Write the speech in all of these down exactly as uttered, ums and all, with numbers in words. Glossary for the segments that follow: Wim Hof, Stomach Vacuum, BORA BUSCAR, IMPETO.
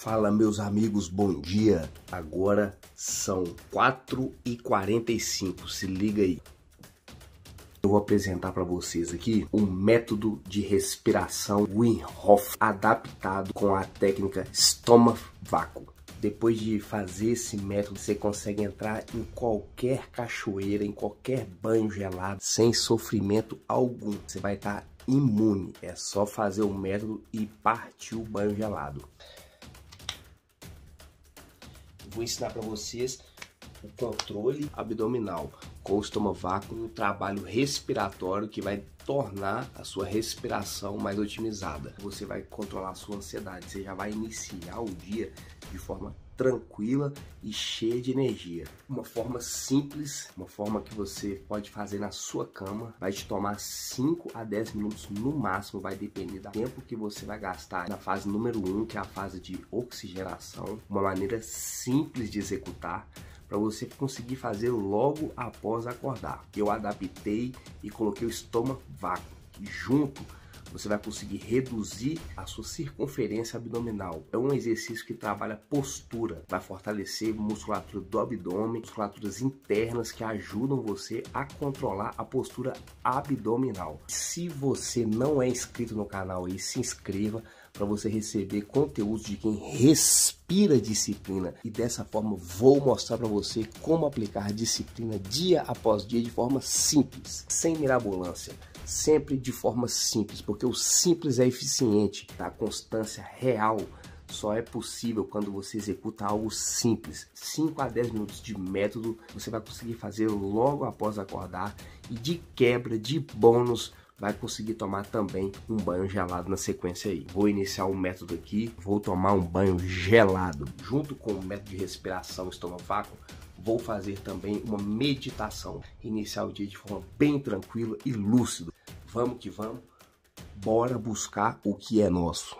Fala, meus amigos, bom dia. Agora são quatro e quarenta e cinco, se liga aí. Eu vou apresentar para vocês aqui um método de respiração Wim Hof adaptado com a técnica Stomach Vacuum. Depois de fazer esse método, você consegue entrar em qualquer cachoeira, em qualquer banho gelado, sem sofrimento algum. Você vai estar imune, é só fazer o método e partir o banho gelado. Vou ensinar para vocês o controle abdominal com o Stomach Vacuum, um trabalho respiratório que vai tornar a sua respiração mais otimizada. Você vai controlar a sua ansiedade, você já vai iniciar o dia de forma tranquila e cheia de energia. Uma forma simples, uma forma que você pode fazer na sua cama, vai te tomar cinco a dez minutos no máximo, vai depender do tempo que você vai gastar na fase número um, que é a fase de oxigenação. Uma maneira simples de executar, para você conseguir fazer logo após acordar. Eu adaptei e coloquei o Stomach Vacuum junto. Você vai conseguir reduzir a sua circunferência abdominal. É um exercício que trabalha postura, vai fortalecer musculatura do abdômen, musculaturas internas que ajudam você a controlar a postura abdominal. Se você não é inscrito no canal, aí se inscreva para você receber conteúdo de quem respira disciplina. E dessa forma vou mostrar para você como aplicar disciplina dia após dia de forma simples, sem mirabolância. Sempre de forma simples, porque o simples é eficiente, tá? A constância real só é possível quando você executa algo simples. cinco a dez minutos de método, você vai conseguir fazer logo após acordar e de quebra, de bônus, vai conseguir tomar também um banho gelado na sequência aí. Vou iniciar o método aqui, vou tomar um banho gelado. Junto com o método de respiração Stomach Vacuum, vou fazer também uma meditação. Iniciar o dia de forma bem tranquila e lúcida. Vamos que vamos, bora buscar o que é nosso.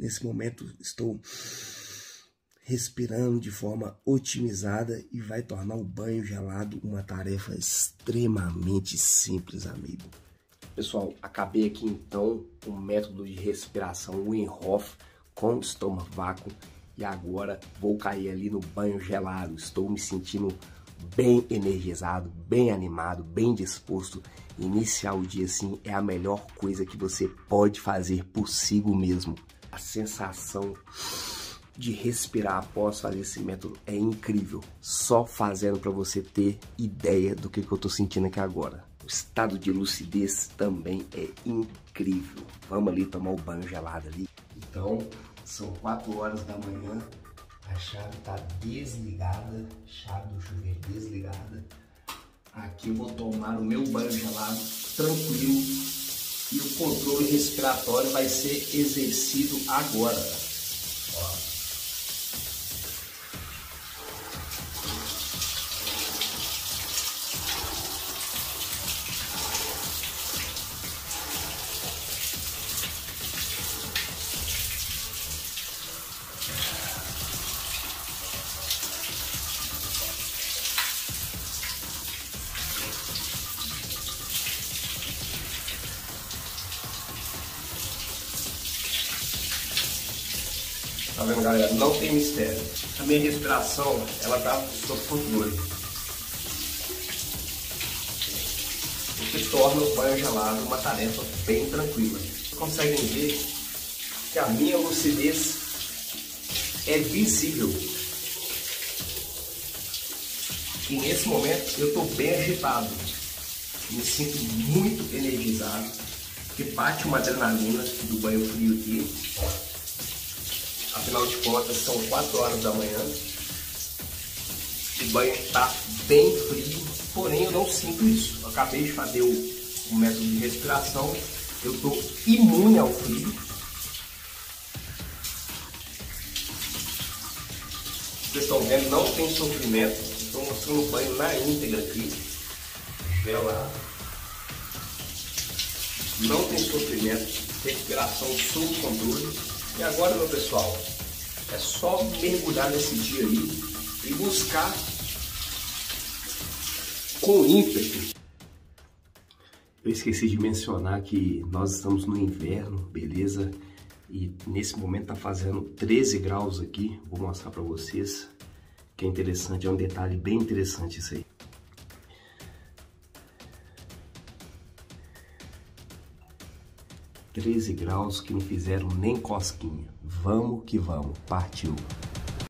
Nesse momento estou respirando de forma otimizada e vai tornar o banho gelado uma tarefa extremamente simples, amigo. Pessoal, acabei aqui então o método de respiração Wim Hof com Stomach Vacuum e agora vou cair ali no banho gelado. Estou me sentindo bem energizado, bem animado, bem disposto. Iniciar o dia assim é a melhor coisa que você pode fazer por si mesmo. A sensação de respirar após fazer esse método é incrível. Só fazendo para você ter ideia do que, que eu estou sentindo aqui agora. O estado de lucidez também é incrível. Vamos ali tomar o banho gelado ali. Então, são quatro horas da manhã. A chave está desligada. Chave do chuveiro desligada. Aqui eu vou tomar o meu banho gelado tranquilo. E o controle respiratório vai ser exercido agora. Ó. Tá vendo, galera? Não tem mistério. A minha respiração, ela tá sob controle. O que torna o banho gelado uma tarefa bem tranquila. Vocês conseguem ver que a minha lucidez é visível. E nesse momento eu tô bem agitado. Me sinto muito energizado. Que bate uma adrenalina do banho frio aqui. Afinal de contas, são quatro horas da manhã, o banho está bem frio, porém eu não sinto isso. Eu acabei de fazer o, o método de respiração, eu estou imune ao frio. Vocês estão vendo, não tem sofrimento, estou mostrando o banho na íntegra aqui. Vê lá. Não tem sofrimento, respiração sob controle. E agora, meu pessoal, é só mergulhar nesse dia aí e buscar com ímpeto. Eu esqueci de mencionar que nós estamos no inverno, beleza? E nesse momento tá fazendo treze graus aqui, vou mostrar para vocês, que é interessante, é um detalhe bem interessante isso aí. treze graus que não fizeram nem cosquinha. Vamos que vamos. Partiu.